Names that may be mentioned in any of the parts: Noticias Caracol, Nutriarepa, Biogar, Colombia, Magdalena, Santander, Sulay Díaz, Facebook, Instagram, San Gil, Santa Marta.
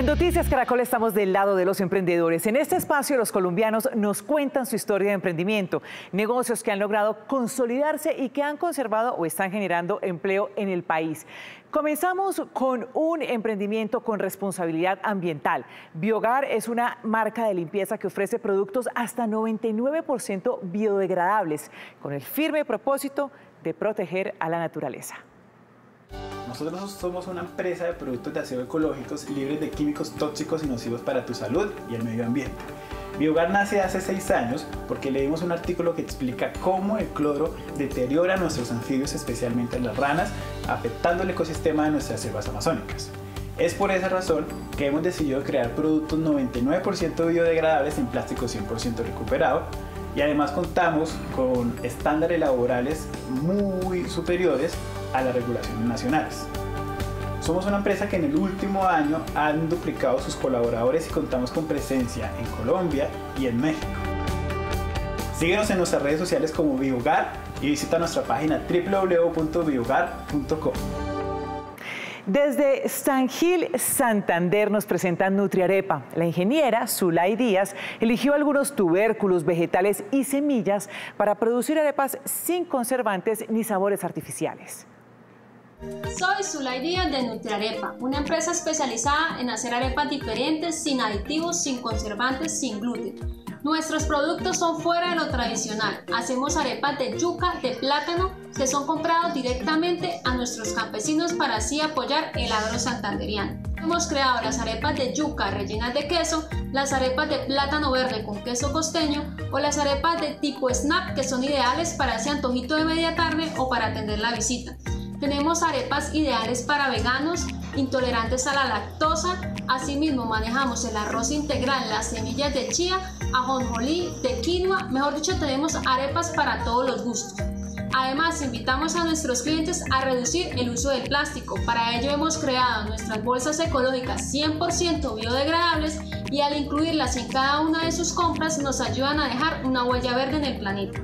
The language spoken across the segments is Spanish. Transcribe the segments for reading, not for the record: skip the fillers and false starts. En Noticias Caracol estamos del lado de los emprendedores. En este espacio los colombianos nos cuentan su historia de emprendimiento, negocios que han logrado consolidarse y que han conservado o están generando empleo en el país. Comenzamos con un emprendimiento con responsabilidad ambiental. Biogar es una marca de limpieza que ofrece productos hasta 99% biodegradables, con el firme propósito de proteger a la naturaleza. Nosotros somos una empresa de productos de aseo ecológicos libres de químicos tóxicos y nocivos para tu salud y el medio ambiente. Biogar nace hace 6 años porque leímos un artículo que explica cómo el cloro deteriora a nuestros anfibios, especialmente a las ranas, afectando el ecosistema de nuestras selvas amazónicas. Es por esa razón que hemos decidido crear productos 99% biodegradables en plástico 100% recuperado, y además contamos con estándares laborales muy superiores a las regulaciones nacionales. Somos una empresa que en el último año han duplicado sus colaboradores y contamos con presencia en Colombia y en México. Síguenos en nuestras redes sociales como Biogar y visita nuestra página www.biogar.com. Desde San Gil, Santander, nos presenta Nutriarepa. La ingeniera Sulay Díaz eligió algunos tubérculos, vegetales y semillas para producir arepas sin conservantes ni sabores artificiales. Soy Sulay Díaz de Nutriarepa, una empresa especializada en hacer arepas diferentes, sin aditivos, sin conservantes, sin gluten. Nuestros productos son fuera de lo tradicional. Hacemos arepas de yuca, de plátano, que son comprados directamente a nuestros campesinos para así apoyar el agro santanderiano. Hemos creado las arepas de yuca rellenas de queso, las arepas de plátano verde con queso costeño o las arepas de tipo snack, que son ideales para ese antojito de media tarde o para atender la visita. Tenemos arepas ideales para veganos, intolerantes a la lactosa. Asimismo, manejamos el arroz integral, las semillas de chía, ajonjolí, de quinoa. Mejor dicho, tenemos arepas para todos los gustos. Además, invitamos a nuestros clientes a reducir el uso del plástico. Para ello hemos creado nuestras bolsas ecológicas 100% biodegradables, y al incluirlas en cada una de sus compras nos ayudan a dejar una huella verde en el planeta.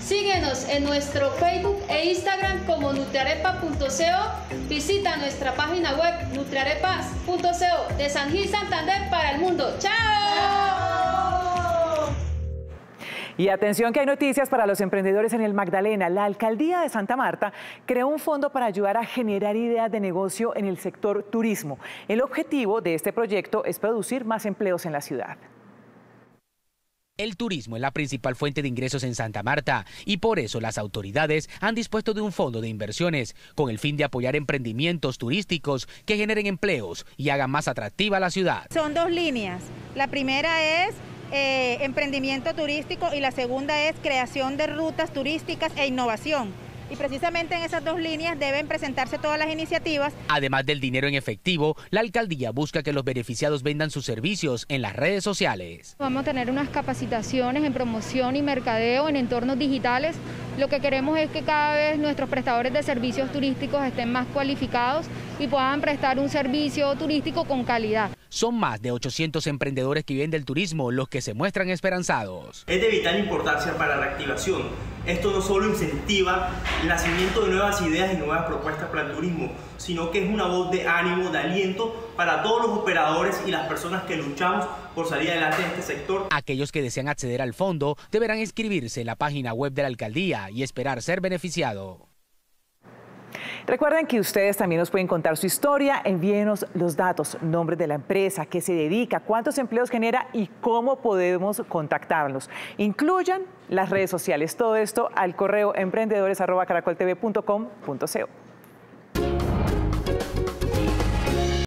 Síguenos en nuestro Facebook e Instagram como nutriarepa.co. Visita nuestra página web nutriarepas.co. De San Gil, Santander para el mundo. ¡Chao! Y atención, que hay noticias para los emprendedores en el Magdalena. La alcaldía de Santa Marta creó un fondo para ayudar a generar ideas de negocio en el sector turismo. El objetivo de este proyecto es producir más empleos en la ciudad. El turismo es la principal fuente de ingresos en Santa Marta, y por eso las autoridades han dispuesto de un fondo de inversiones con el fin de apoyar emprendimientos turísticos que generen empleos y hagan más atractiva la ciudad. Son 2 líneas. La primera es emprendimiento turístico, y la segunda es creación de rutas turísticas e innovación. Y precisamente en esas 2 líneas deben presentarse todas las iniciativas. Además del dinero en efectivo, la alcaldía busca que los beneficiados vendan sus servicios en las redes sociales. Vamos a tener unas capacitaciones en promoción y mercadeo en entornos digitales. Lo que queremos es que cada vez nuestros prestadores de servicios turísticos estén más cualificados y puedan prestar un servicio turístico con calidad. Son más de 800 emprendedores que viven del turismo los que se muestran esperanzados. Es de vital importancia para la reactivación. Esto no solo incentiva el nacimiento de nuevas ideas y nuevas propuestas para el turismo, sino que es una voz de ánimo, de aliento para todos los operadores y las personas que luchamos por salir adelante en este sector. Aquellos que desean acceder al fondo deberán inscribirse en la página web de la alcaldía y esperar ser beneficiado. Recuerden que ustedes también nos pueden contar su historia. Envíenos los datos, nombre de la empresa, qué se dedica, cuántos empleos genera y cómo podemos contactarlos. Incluyan las redes sociales, todo esto al correo emprendedores@caracoltv.com.co.